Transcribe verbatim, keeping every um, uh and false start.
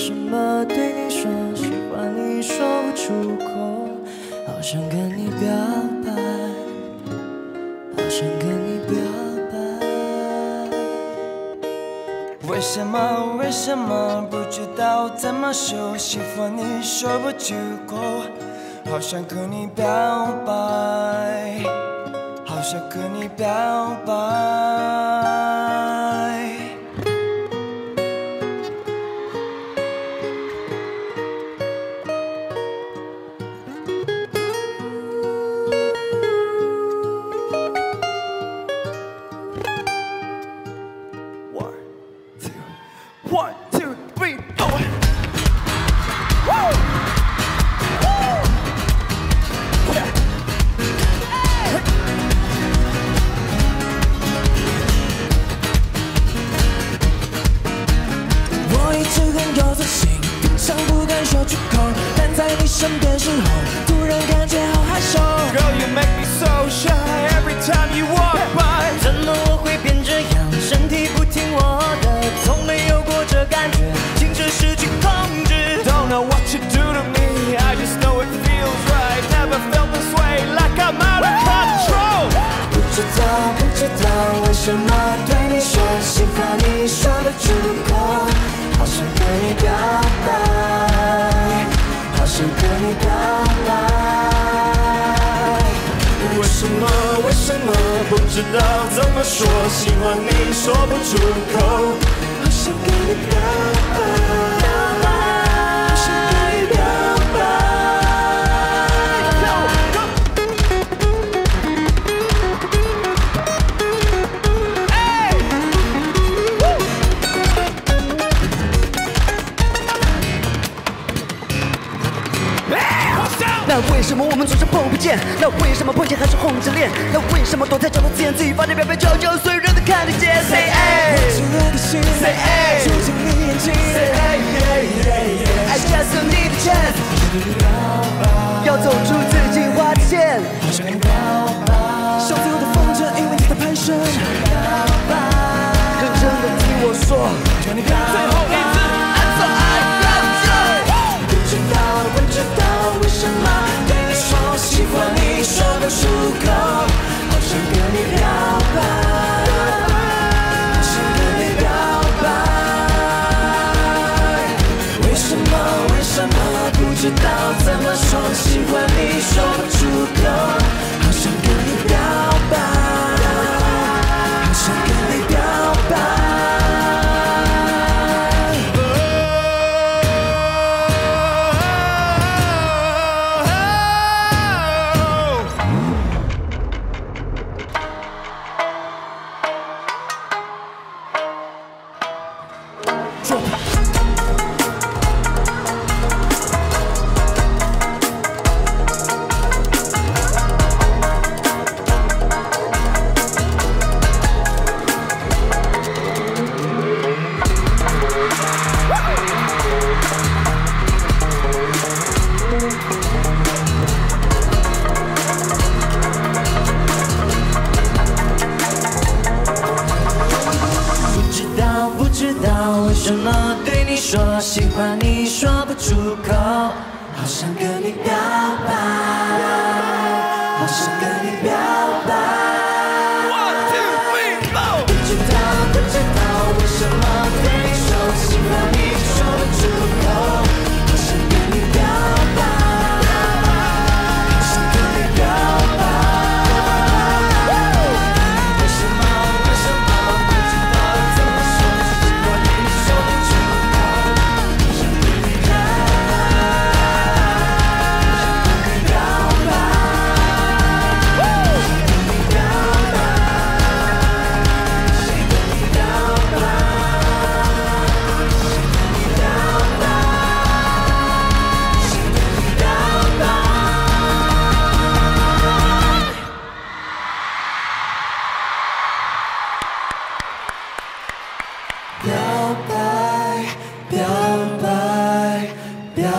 什么对你说，喜欢你说不出口，好想跟你表白，好想跟你表白。为什么为什么不知道怎么说，喜欢你说不出口，好想跟你表白，好想跟你表白。 不知道怎么说，喜欢你说不出口，好想跟你表白，好想跟你表白。那为什么我们总是碰不见？那为什么碰见还是红着脸？那为什么躲在角落？ 自己发的表面悄悄，所有人都看得见。Say hey， 我炙热的心 ，Say hey， 住进你眼睛 ，Say hey yeah yeah yeah。I just need a chance， 要走出自己划的线。好想跟你表白，像最后的风筝，因为你在攀升。想跟你表白，认真的听我说，跟你表白。最后一次 ，I'm so I got you。不知道，不知道为什么对你说喜欢你说不出口。 想跟你表白，想跟你表白。为什么？为什么不知道怎么说？喜欢你说不出口，好想跟你表白，好想跟你表白。 表白，表白，表白。